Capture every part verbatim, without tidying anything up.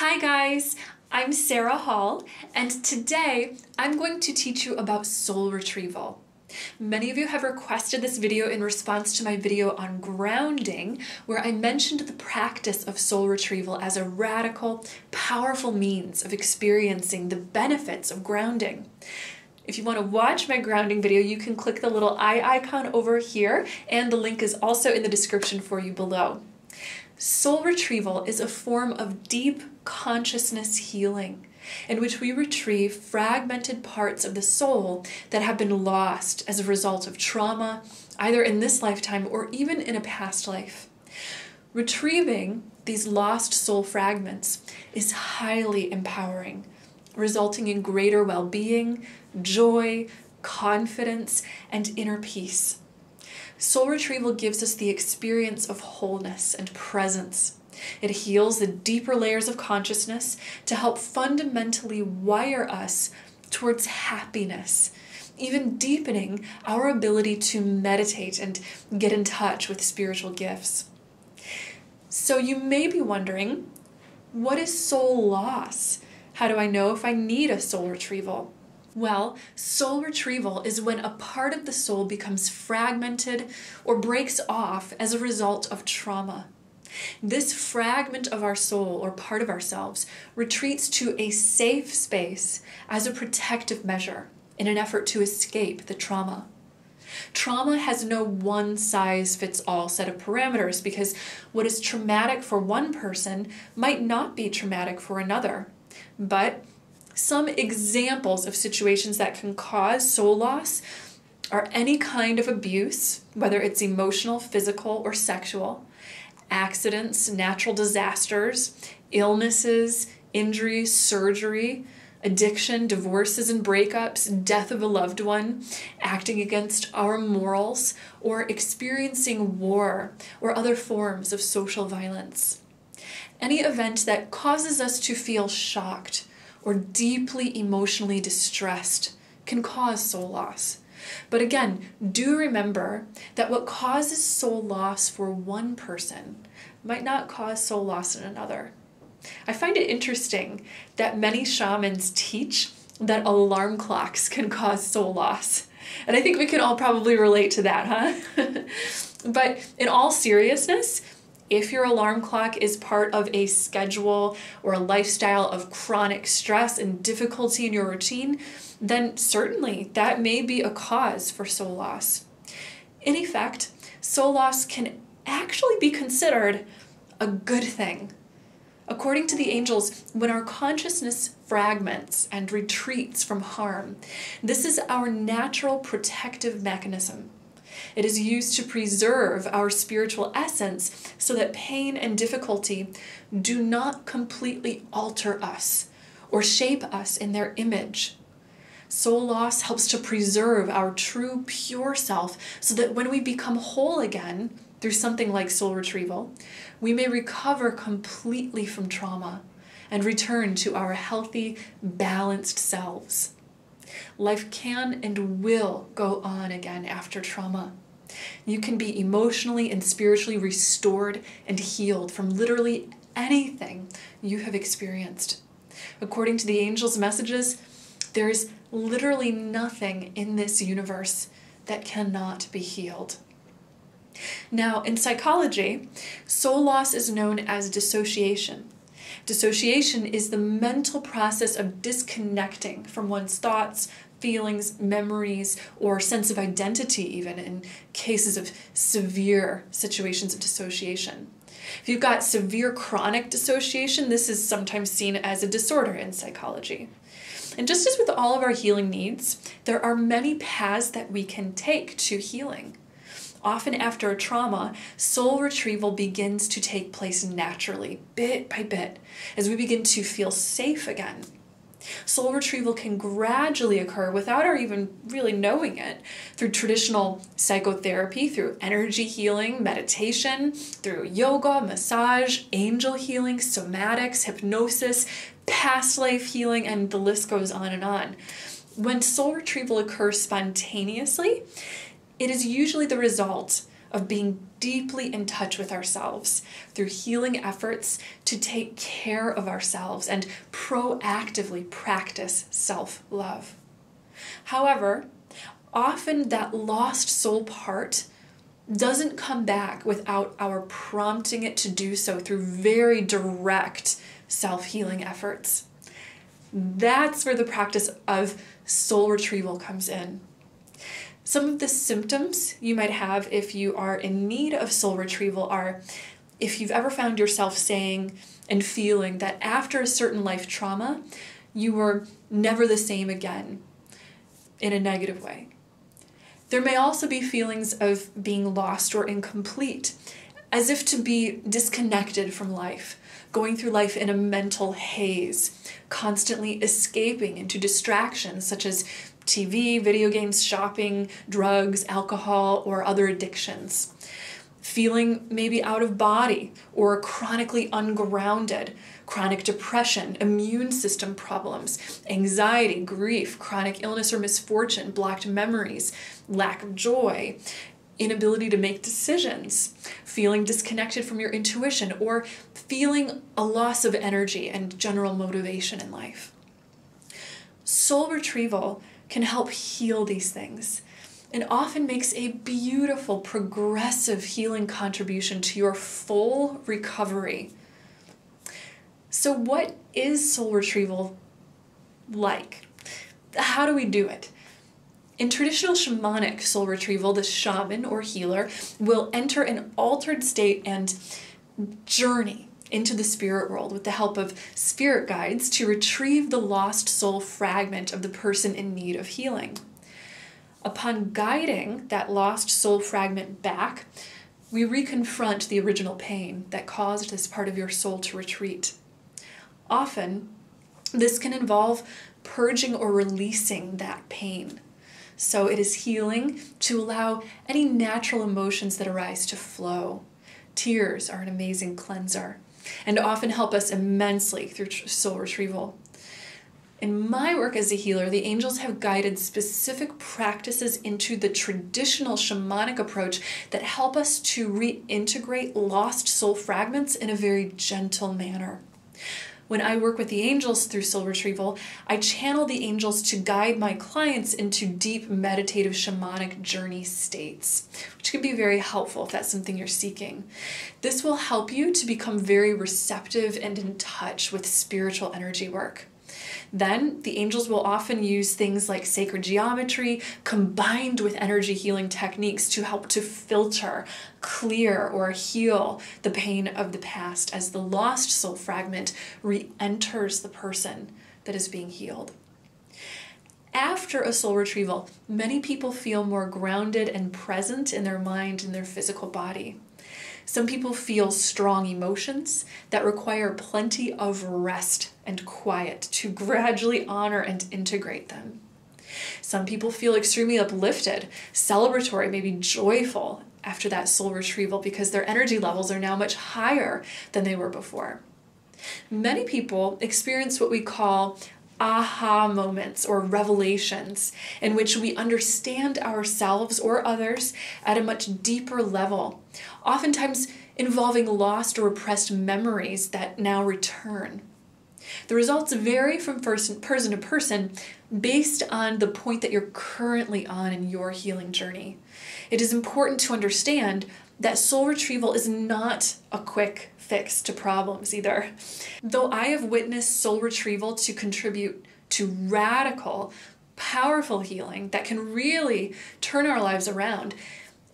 Hi guys, I'm Sarah Hall, and today I'm going to teach you about soul retrieval. Many of you have requested this video in response to my video on grounding, where I mentioned the practice of soul retrieval as a radical, powerful means of experiencing the benefits of grounding. If you want to watch my grounding video, you can click the little eye icon over here, and the link is also in the description for you below. Soul retrieval is a form of deep consciousness healing in which we retrieve fragmented parts of the soul that have been lost as a result of trauma, either in this lifetime or even in a past life. Retrieving these lost soul fragments is highly empowering, resulting in greater well-being, joy, confidence, and inner peace. Soul retrieval gives us the experience of wholeness and presence. It heals the deeper layers of consciousness to help fundamentally wire us towards happiness, even deepening our ability to meditate and get in touch with spiritual gifts. So you may be wondering, what is soul loss? How do I know if I need a soul retrieval? Well, soul retrieval is when a part of the soul becomes fragmented or breaks off as a result of trauma. This fragment of our soul or part of ourselves retreats to a safe space as a protective measure in an effort to escape the trauma. Trauma has no one-size-fits-all set of parameters because what is traumatic for one person might not be traumatic for another. But some examples of situations that can cause soul loss are any kind of abuse, whether it's emotional, physical, or sexual, accidents, natural disasters, illnesses, injuries, surgery, addiction, divorces and breakups, death of a loved one, acting against our morals, or experiencing war or other forms of social violence. Any event that causes us to feel shocked or deeply emotionally distressed can cause soul loss. But again, do remember that what causes soul loss for one person might not cause soul loss in another. I find it interesting that many shamans teach that alarm clocks can cause soul loss. And I think we can all probably relate to that, huh? But in all seriousness, if your alarm clock is part of a schedule or a lifestyle of chronic stress and difficulty in your routine, then certainly that may be a cause for soul loss. In effect, soul loss can actually be considered a good thing. According to the angels, when our consciousness fragments and retreats from harm, this is our natural protective mechanism. It is used to preserve our spiritual essence so that pain and difficulty do not completely alter us or shape us in their image. Soul loss helps to preserve our true, pure self so that when we become whole again through something like soul retrieval, we may recover completely from trauma and return to our healthy, balanced selves. Life can and will go on again after trauma. You can be emotionally and spiritually restored and healed from literally anything you have experienced. According to the angels' messages, there is literally nothing in this universe that cannot be healed. Now, in psychology, soul loss is known as dissociation. Dissociation is the mental process of disconnecting from one's thoughts, feelings, memories, or sense of identity even in cases of severe situations of dissociation. If you've got severe chronic dissociation, this is sometimes seen as a disorder in psychology. And just as with all of our healing needs, there are many paths that we can take to healing. Often after a trauma, soul retrieval begins to take place naturally, bit by bit, as we begin to feel safe again. Soul retrieval can gradually occur without our even really knowing it through traditional psychotherapy, through energy healing, meditation, through yoga, massage, angel healing, somatics, hypnosis, past life healing, and the list goes on and on. When soul retrieval occurs spontaneously, it is usually the result of being deeply in touch with ourselves through healing efforts to take care of ourselves and proactively practice self-love. However, often that lost soul part doesn't come back without our prompting it to do so through very direct self-healing efforts. That's where the practice of soul retrieval comes in. Some of the symptoms you might have if you are in need of soul retrieval are if you've ever found yourself saying and feeling that after a certain life trauma, you were never the same again in a negative way. There may also be feelings of being lost or incomplete, as if to be disconnected from life, going through life in a mental haze, constantly escaping into distractions such as T V, video games, shopping, drugs, alcohol, or other addictions. Feeling maybe out of body or chronically ungrounded, chronic depression, immune system problems, anxiety, grief, chronic illness or misfortune, blocked memories, lack of joy, inability to make decisions, feeling disconnected from your intuition, or feeling a loss of energy and general motivation in life. Soul retrieval can help heal these things, and often makes a beautiful, progressive healing contribution to your full recovery. So what is soul retrieval like? How do we do it? In traditional shamanic soul retrieval, the shaman or healer will enter an altered state and journey into the spirit world with the help of spirit guides to retrieve the lost soul fragment of the person in need of healing. Upon guiding that lost soul fragment back, we reconfront the original pain that caused this part of your soul to retreat. Often, this can involve purging or releasing that pain. So it is healing to allow any natural emotions that arise to flow. Tears are an amazing cleanser and often help us immensely through soul retrieval. In my work as a healer, the angels have guided specific practices into the traditional shamanic approach that help us to reintegrate lost soul fragments in a very gentle manner. When I work with the angels through soul retrieval, I channel the angels to guide my clients into deep meditative shamanic journey states, which can be very helpful if that's something you're seeking. This will help you to become very receptive and in touch with spiritual energy work. Then, the angels will often use things like sacred geometry combined with energy healing techniques to help to filter, clear, or heal the pain of the past as the lost soul fragment re-enters the person that is being healed. After a soul retrieval, many people feel more grounded and present in their mind and their physical body. Some people feel strong emotions that require plenty of rest and quiet to gradually honor and integrate them. Some people feel extremely uplifted, celebratory, maybe joyful after that soul retrieval because their energy levels are now much higher than they were before. Many people experience what we call aha moments or revelations in which we understand ourselves or others at a much deeper level, oftentimes involving lost or repressed memories that now return. The results vary from person to person based on the point that you're currently on in your healing journey. It is important to understand that soul retrieval is not a quick fix to problems either. Though I have witnessed soul retrieval to contribute to radical, powerful healing that can really turn our lives around,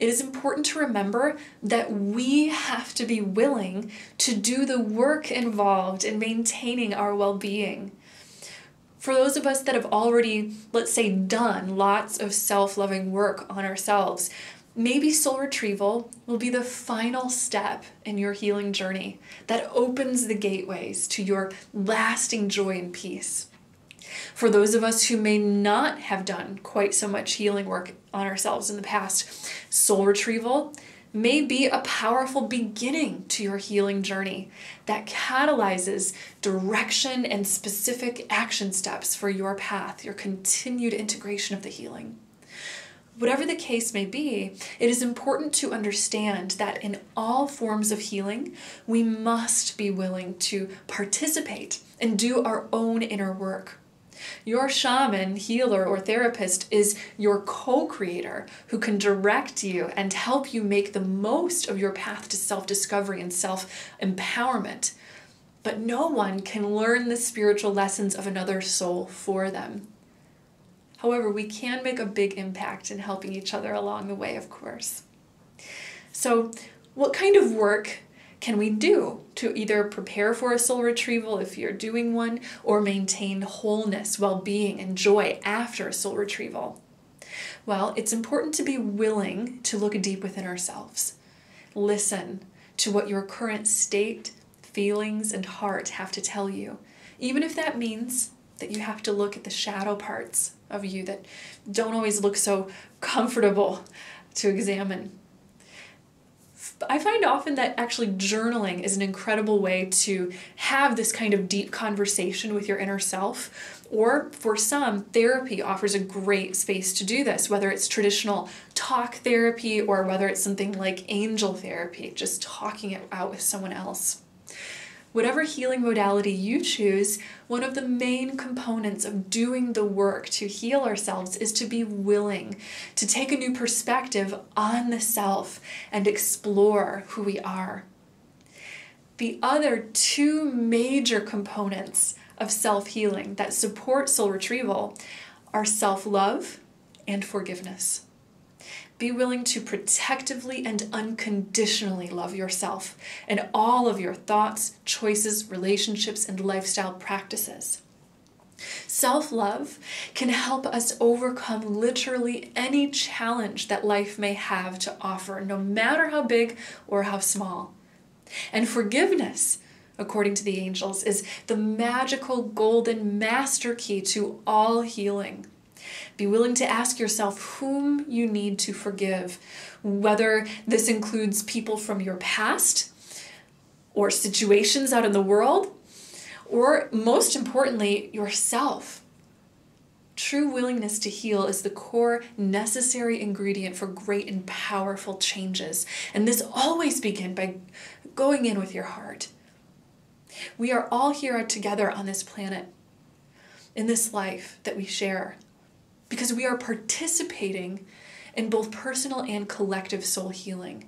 it is important to remember that we have to be willing to do the work involved in maintaining our well-being. For those of us that have already, let's say, done lots of self-loving work on ourselves, maybe soul retrieval will be the final step in your healing journey that opens the gateways to your lasting joy and peace. For those of us who may not have done quite so much healing work on ourselves in the past, soul retrieval may be a powerful beginning to your healing journey that catalyzes direction and specific action steps for your path, your continued integration of the healing. Whatever the case may be, it is important to understand that in all forms of healing, we must be willing to participate and do our own inner work. Your shaman, healer, or therapist is your co-creator who can direct you and help you make the most of your path to self-discovery and self-empowerment. But no one can learn the spiritual lessons of another soul for them. However, we can make a big impact in helping each other along the way, of course. So, what kind of work can we do to either prepare for a soul retrieval if you're doing one, or maintain wholeness, well-being, and joy after a soul retrieval? Well, it's important to be willing to look deep within ourselves. Listen to what your current state, feelings, and heart have to tell you, even if that means that you have to look at the shadow parts of you that don't always look so comfortable to examine. I find often that actually journaling is an incredible way to have this kind of deep conversation with your inner self, or for some, therapy offers a great space to do this, whether it's traditional talk therapy or whether it's something like angel therapy, just talking it out with someone else. Whatever healing modality you choose, one of the main components of doing the work to heal ourselves is to be willing to take a new perspective on the self and explore who we are. The other two major components of self-healing that support soul retrieval are self-love and forgiveness. Be willing to protectively and unconditionally love yourself and all of your thoughts, choices, relationships, and lifestyle practices. Self-love can help us overcome literally any challenge that life may have to offer, no matter how big or how small. And forgiveness, according to the angels, is the magical golden master key to all healing. Be willing to ask yourself whom you need to forgive, whether this includes people from your past or situations out in the world, or most importantly, yourself. True willingness to heal is the core necessary ingredient for great and powerful changes. And this always begins by going in with your heart. We are all here together on this planet, in this life that we share, because we are participating in both personal and collective soul healing.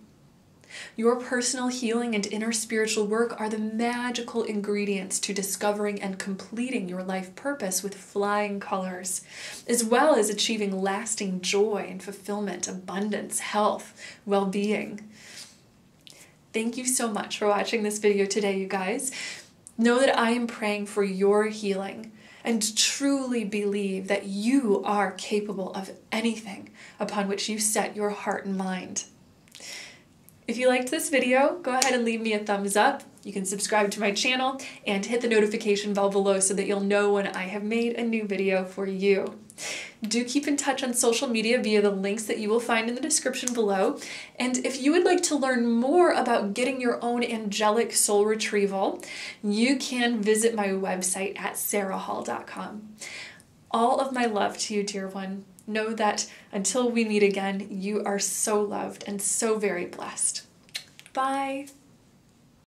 Your personal healing and inner spiritual work are the magical ingredients to discovering and completing your life purpose with flying colors, as well as achieving lasting joy and fulfillment, abundance, health, well-being. Thank you so much for watching this video today, you guys. Know that I am praying for your healing, and truly believe that you are capable of anything upon which you set your heart and mind. If you liked this video, go ahead and leave me a thumbs up. You can subscribe to my channel and hit the notification bell below so that you'll know when I have made a new video for you. Do keep in touch on social media via the links that you will find in the description below. And if you would like to learn more about getting your own angelic soul retrieval, you can visit my website at sarah hall dot com. All of my love to you, dear one. Know that until we meet again, you are so loved and so very blessed. Bye.